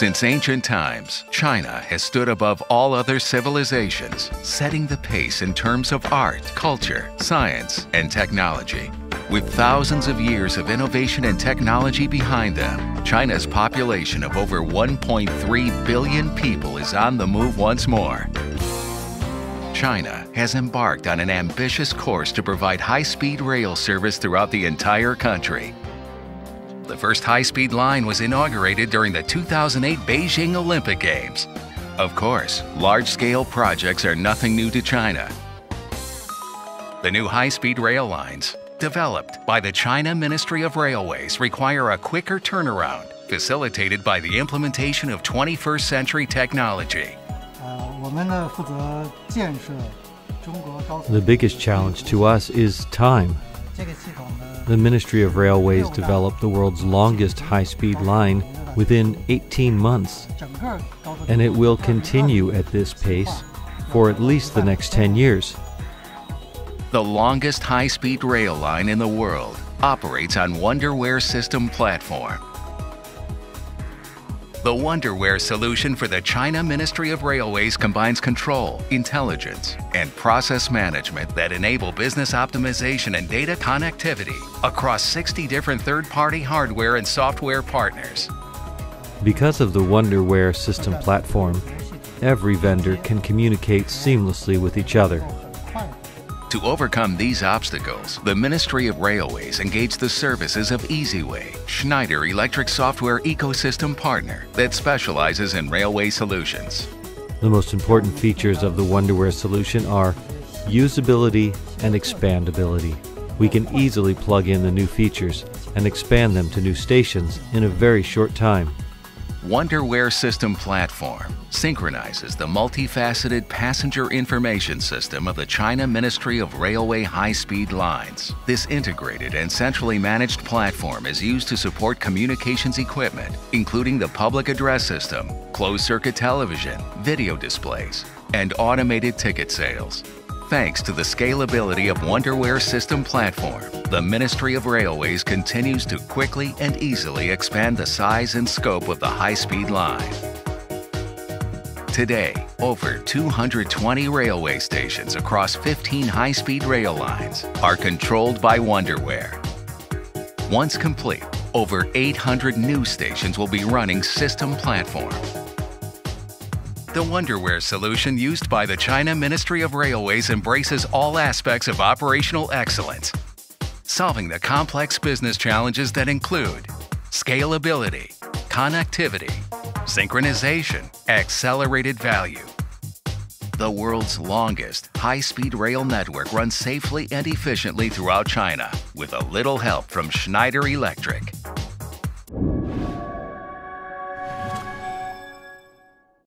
Since ancient times, China has stood above all other civilizations, setting the pace in terms of art, culture, science, and technology. With thousands of years of innovation and technology behind them, China's population of over 1.3 billion people is on the move once more. China has embarked on an ambitious course to provide high-speed rail service throughout the entire country. The first high-speed line was inaugurated during the 2008 Beijing Olympic Games. Of course, large-scale projects are nothing new to China. The new high-speed rail lines, developed by the China Ministry of Railways, require a quicker turnaround, facilitated by the implementation of 21st-century technology. The biggest challenge to us is time. The Ministry of Railways developed the world's longest high-speed line within 18 months, and it will continue at this pace for at least the next 10 years. The longest high-speed rail line in the world operates on Wonderware System Platform. The Wonderware solution for the China Ministry of Railways combines control, intelligence, and process management that enable business optimization and data connectivity across 60 different third-party hardware and software partners. Because of the Wonderware System Platform, every vendor can communicate seamlessly with each other. To overcome these obstacles, the Ministry of Railways engaged the services of Easyway, Schneider Electric software ecosystem partner that specializes in railway solutions. The most important features of the Wonderware solution are usability and expandability. We can easily plug in the new features and expand them to new stations in a very short time. Wonderware System Platform synchronizes the multifaceted passenger information system of the China Ministry of Railway high-speed lines. This integrated and centrally managed platform is used to support communications equipment, including the public address system, closed-circuit television, video displays, and automated ticket sales. Thanks to the scalability of Wonderware System Platform, the Ministry of Railways continues to quickly and easily expand the size and scope of the high-speed line. Today, over 220 railway stations across 15 high-speed rail lines are controlled by Wonderware. Once complete, over 800 new stations will be running System Platform. The Wonderware solution used by the China Ministry of Railways embraces all aspects of operational excellence, solving the complex business challenges that include scalability, connectivity, synchronization, accelerated value. The world's longest high-speed rail network runs safely and efficiently throughout China with a little help from Schneider Electric.